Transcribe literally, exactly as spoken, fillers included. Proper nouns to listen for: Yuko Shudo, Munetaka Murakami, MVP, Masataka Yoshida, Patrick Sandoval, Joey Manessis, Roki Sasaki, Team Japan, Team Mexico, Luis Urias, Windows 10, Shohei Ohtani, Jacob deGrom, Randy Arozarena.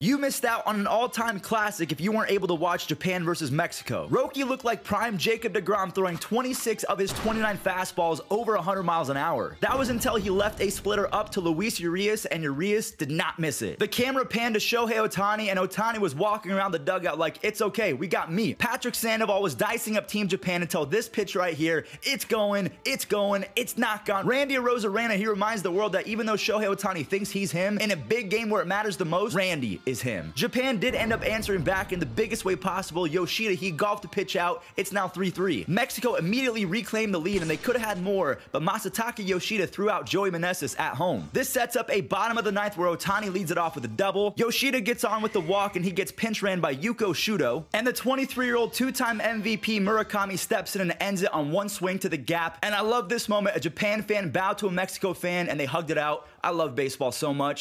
You missed out on an all-time classic if you weren't able to watch Japan versus Mexico. Roki looked like prime Jacob deGrom, throwing twenty-six of his twenty-nine fastballs over one hundred miles an hour. That was until he left a splitter up to Luis Urias, and Urias did not miss it. The camera panned to Shohei Ohtani, and Ohtani was walking around the dugout like, it's okay, we got me. Patrick Sandoval was dicing up Team Japan until this pitch right here. It's going, it's going, it's not gone. Randy Arozarena, he reminds the world that even though Shohei Ohtani thinks he's him, in a big game where it matters the most, Randy is him. Japan did end up answering back in the biggest way possible. Yoshida, he golfed the pitch out. It's now three three. Mexico immediately reclaimed the lead, and they could have had more, but Masataka Yoshida threw out Joey Manessis at home. This sets up a bottom of the ninth where Ohtani leads it off with a double. Yoshida gets on with the walk, and he gets pinch ran by Yuko Shudo, and the twenty-three-year-old two-time M V P Murakami steps in and ends it on one swing to the gap. And I love this moment. A Japan fan bowed to a Mexico fan, and they hugged it out. I love baseball so much.